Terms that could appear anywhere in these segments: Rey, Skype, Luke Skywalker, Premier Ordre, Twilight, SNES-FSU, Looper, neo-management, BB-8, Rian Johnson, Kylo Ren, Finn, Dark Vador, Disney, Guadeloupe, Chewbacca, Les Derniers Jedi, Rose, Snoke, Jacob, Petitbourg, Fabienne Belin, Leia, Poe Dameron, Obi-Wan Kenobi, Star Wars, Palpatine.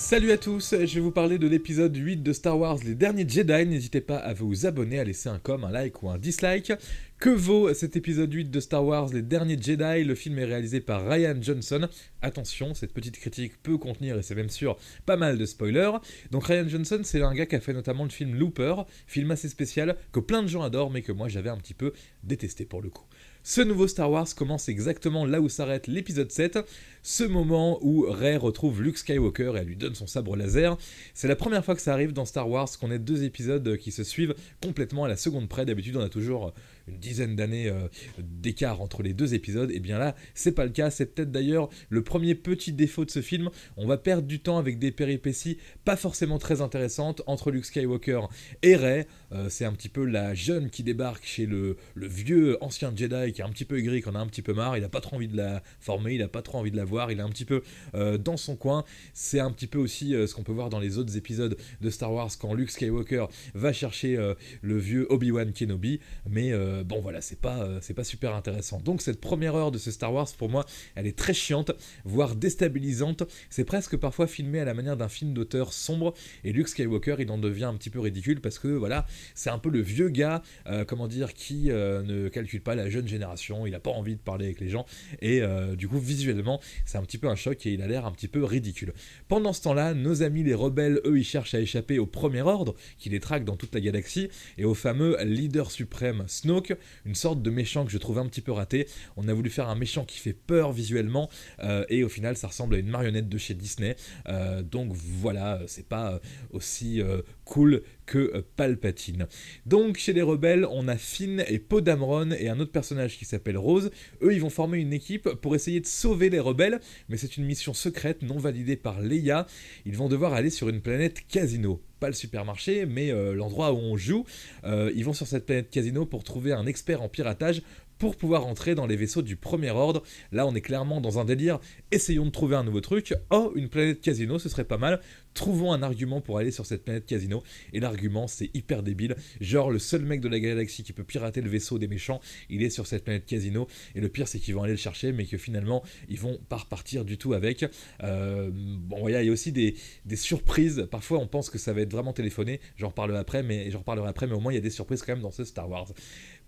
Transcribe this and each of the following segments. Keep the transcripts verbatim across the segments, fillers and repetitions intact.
Salut à tous, je vais vous parler de l'épisode huit de Star Wars Les Derniers Jedi. N'hésitez pas à vous abonner, à laisser un com, un like ou un dislike. Que vaut cet épisode huit de Star Wars Les Derniers Jedi? Le film est réalisé par Rian Johnson. Attention, cette petite critique peut contenir, et c'est même sûr, pas mal de spoilers. Donc Rian Johnson, c'est un gars qui a fait notamment le film Looper, film assez spécial que plein de gens adorent mais que moi j'avais un petit peu détesté pour le coup. Ce nouveau Star Wars commence exactement là où s'arrête l'épisode sept, ce moment où Rey retrouve Luke Skywalker et elle lui donne son sabre laser. C'est la première fois que ça arrive dans Star Wars qu'on ait deux épisodes qui se suivent complètement à la seconde près. D'habitude on a toujours une dizaine d'années d'écart entre les deux épisodes, et bien là c'est pas le cas. C'est peut-être d'ailleurs le premier petit défaut de ce film, on va perdre du temps avec des péripéties pas forcément très intéressantes entre Luke Skywalker et Rey. Euh, c'est un petit peu la jeune qui débarque chez le, le vieux ancien Jedi qui est un petit peu aigri, qui en a un petit peu marre, il a pas trop envie de la former, il a pas trop envie de la voir, il est un petit peu euh, dans son coin. C'est un petit peu aussi euh, ce qu'on peut voir dans les autres épisodes de Star Wars quand Luke Skywalker va chercher euh, le vieux Obi-Wan Kenobi, mais euh, bon voilà, c'est pas, euh, c'est pas super intéressant. Donc cette première heure de ce Star Wars, pour moi, elle est très chiante, voire déstabilisante. C'est presque parfois filmé à la manière d'un film d'auteur sombre, et Luke Skywalker, il en devient un petit peu ridicule parce que voilà, c'est un peu le vieux gars, euh, comment dire, qui euh, ne calcule pas la jeune génération. Il n'a pas envie de parler avec les gens et euh, du coup visuellement c'est un petit peu un choc et il a l'air un petit peu ridicule. Pendant ce temps là, nos amis les rebelles, eux, ils cherchent à échapper au Premier Ordre qui les traque dans toute la galaxie et au fameux leader suprême Snoke, une sorte de méchant que je trouve un petit peu raté. On a voulu faire un méchant qui fait peur visuellement euh, et au final ça ressemble à une marionnette de chez Disney, euh, donc voilà, c'est pas aussi euh, cool que Palpatine. Donc chez les rebelles, on a Finn et Poe Dameron et un autre personnage qui s'appelle Rose. Eux, ils vont former une équipe pour essayer de sauver les rebelles, mais c'est une mission secrète non validée par Leia. Ils vont devoir aller sur une planète casino. Pas le supermarché, mais euh, l'endroit où on joue. Euh, ils vont sur cette planète casino pour trouver un expert en piratage pour pouvoir entrer dans les vaisseaux du Premier Ordre. Là, on est clairement dans un délire. Essayons de trouver un nouveau truc. Oh, une planète casino, ce serait pas mal. Trouvons un argument pour aller sur cette planète casino. Et l'argument, c'est hyper débile. Genre, le seul mec de la galaxie qui peut pirater le vaisseau des méchants, il est sur cette planète casino. Et le pire, c'est qu'ils vont aller le chercher, mais que finalement, ils vont pas repartir du tout avec. Euh, bon, il y a aussi des, des surprises. Parfois, on pense que ça va être vraiment téléphoné. J'en reparlerai après, mais j'en reparlerai après. Mais au moins, il y a des surprises quand même dans ce Star Wars.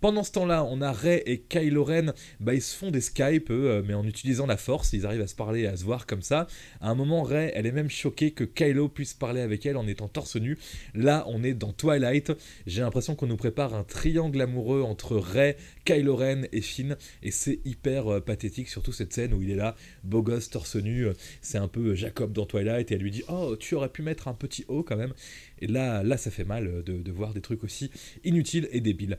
Pendant ce temps-là, on a Rey et Kylo Ren, bah ils se font des Skype, eux, mais en utilisant la force, ils arrivent à se parler et à se voir comme ça. À un moment, Rey, elle est même choquée que Kylo puisse parler avec elle en étant torse nu. Là, on est dans Twilight. J'ai l'impression qu'on nous prépare un triangle amoureux entre Rey, Kylo Ren et Finn, et c'est hyper euh, pathétique, surtout cette scène où il est là, beau gosse, torse nu, euh, c'est un peu Jacob dans Twilight, et elle lui dit « Oh, tu aurais pu mettre un petit haut quand même ». Et là, là, ça fait mal de, de voir des trucs aussi inutiles et débiles.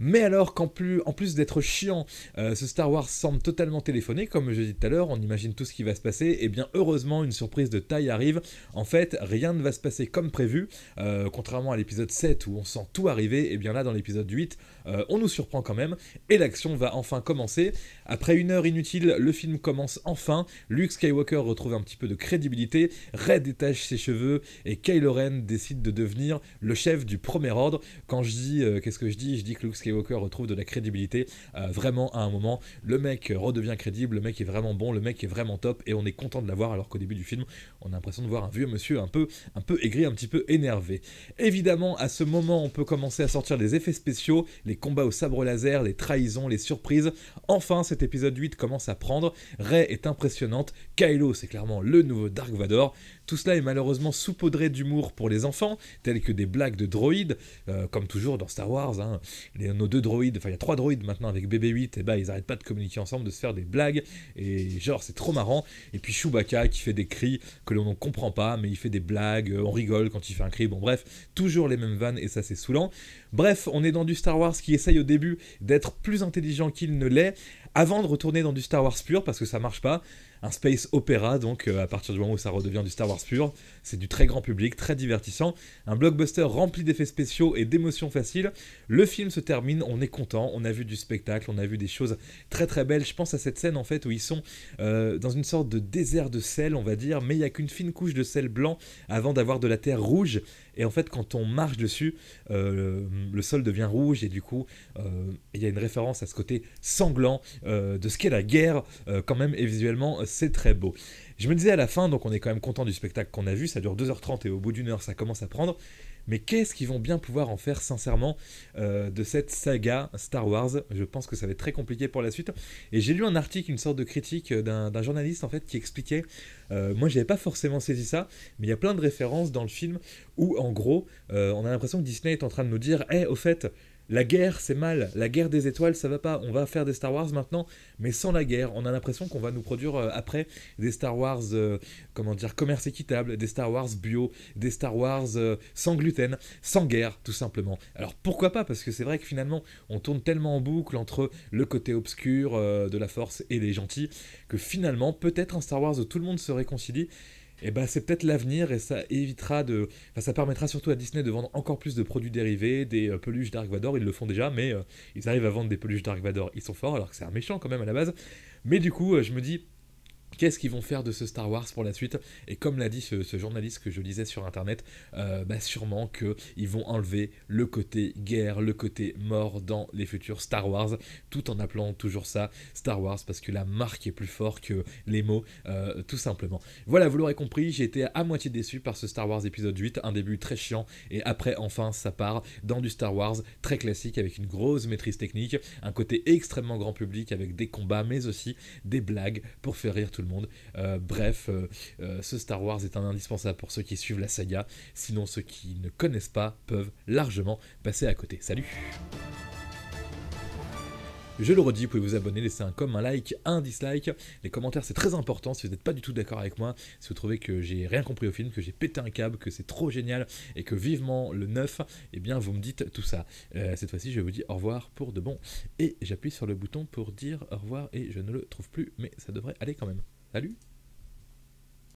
Mais alors qu'en plus, en plus d'être chiant, euh, ce Star Wars semble totalement téléphoné, comme je dis tout à l'heure, on imagine tout ce qui va se passer, et bien heureusement une surprise de taille arrive. En fait, rien ne va se passer comme prévu, euh, contrairement à l'épisode sept où on sent tout arriver, et bien là dans l'épisode huit, euh, on nous surprend quand même, et l'action va enfin commencer. Après une heure inutile, le film commence enfin, Luke Skywalker retrouve un petit peu de crédibilité, Rey détache ses cheveux, et Kylo Ren décide de devenir le chef du Premier Ordre. Quand je dis, euh, qu'est-ce que je dis? Je dis que Luke Skywalker retrouve de la crédibilité, euh, vraiment à un moment, le mec redevient crédible, le mec est vraiment bon, le mec est vraiment top et on est content de l'avoir, alors qu'au début du film on a l'impression de voir un vieux monsieur un peu, un peu aigri, un petit peu énervé. Évidemment à ce moment on peut commencer à sortir les effets spéciaux, les combats au sabre laser, les trahisons, les surprises. Enfin cet épisode huit commence à prendre, Rey est impressionnante, Kylo c'est clairement le nouveau Dark Vador. Tout cela est malheureusement saupoudré d'humour pour les enfants, tels que des blagues de droïdes, euh, comme toujours dans Star Wars, hein, les, nos deux droïdes, enfin il y a trois droïdes maintenant avec B B huit, et bah ils arrêtent pas de communiquer ensemble, de se faire des blagues, et genre c'est trop marrant. Et puis Chewbacca qui fait des cris que l'on ne comprend pas, mais il fait des blagues, on rigole quand il fait un cri, bon bref, toujours les mêmes vannes, et ça c'est saoulant. Bref, on est dans du Star Wars qui essaye au début d'être plus intelligent qu'il ne l'est, avant de retourner dans du Star Wars pur, parce que ça marche pas. Un space opéra, donc euh, à partir du moment où ça redevient du Star Wars pur, c'est du très grand public, très divertissant, un blockbuster rempli d'effets spéciaux et d'émotions faciles. Le film se termine, on est content, on a vu du spectacle, on a vu des choses très très belles. Je pense à cette scène en fait où ils sont euh, dans une sorte de désert de sel, on va dire, mais il n'y a qu'une fine couche de sel blanc avant d'avoir de la terre rouge. Et en fait, quand on marche dessus, euh, le sol devient rouge, et du coup, euh, il y a une référence à ce côté sanglant euh, de ce qu'est la guerre, euh, quand même, et visuellement, c'est très beau. Je me disais à la fin, donc on est quand même content du spectacle qu'on a vu, ça dure deux heures trente, et au bout d'une heure, ça commence à prendre. Mais qu'est-ce qu'ils vont bien pouvoir en faire sincèrement euh, de cette saga Star Wars? Je pense que ça va être très compliqué pour la suite. Et j'ai lu un article, une sorte de critique d'un journaliste en fait qui expliquait, euh, moi j'avais pas forcément saisi ça, mais il y a plein de références dans le film où en gros euh, on a l'impression que Disney est en train de nous dire « Eh, hey, au fait, la guerre c'est mal, la guerre des étoiles ça va pas, on va faire des Star Wars maintenant, mais sans la guerre. » On a l'impression qu'on va nous produire euh, après des Star Wars, euh, comment dire, commerce équitable, des Star Wars bio, des Star Wars euh, sans gluten, sans guerre tout simplement. Alors pourquoi pas, parce que c'est vrai que finalement on tourne tellement en boucle entre le côté obscur euh, de la force et les gentils, que finalement peut-être un Star Wars où tout le monde se réconcilie, et eh ben c'est peut-être l'avenir, et ça évitera de, enfin, ça permettra surtout à Disney de vendre encore plus de produits dérivés, des euh, peluches Dark Vador, ils le font déjà, mais euh, ils arrivent à vendre des peluches Dark Vador, ils sont forts alors que c'est un méchant quand même à la base. Mais du coup, euh, je me dis, qu'est-ce qu'ils vont faire de ce Star Wars pour la suite? Et comme l'a dit ce, ce journaliste que je lisais sur internet, euh, bah sûrement qu'ils vont enlever le côté guerre, le côté mort dans les futurs Star Wars, tout en appelant toujours ça Star Wars, parce que la marque est plus forte que les mots, euh, tout simplement. Voilà, vous l'aurez compris, j'ai été à moitié déçu par ce Star Wars épisode huit, un début très chiant, et après enfin ça part dans du Star Wars très classique, avec une grosse maîtrise technique, un côté extrêmement grand public, avec des combats, mais aussi des blagues pour faire rire tout le monde. Le monde. Euh, bref, euh, euh, ce Star Wars est un indispensable pour ceux qui suivent la saga, sinon ceux qui ne connaissent pas peuvent largement passer à côté. Salut! Je le redis, vous pouvez vous abonner, laisser un com, un like, un dislike. Les commentaires, c'est très important si vous n'êtes pas du tout d'accord avec moi, si vous trouvez que j'ai rien compris au film, que j'ai pété un câble, que c'est trop génial et que vivement le neuf, eh bien vous me dites tout ça. Euh, cette fois-ci, je vous dis au revoir pour de bon. Et j'appuie sur le bouton pour dire au revoir et je ne le trouve plus, mais ça devrait aller quand même. Salut!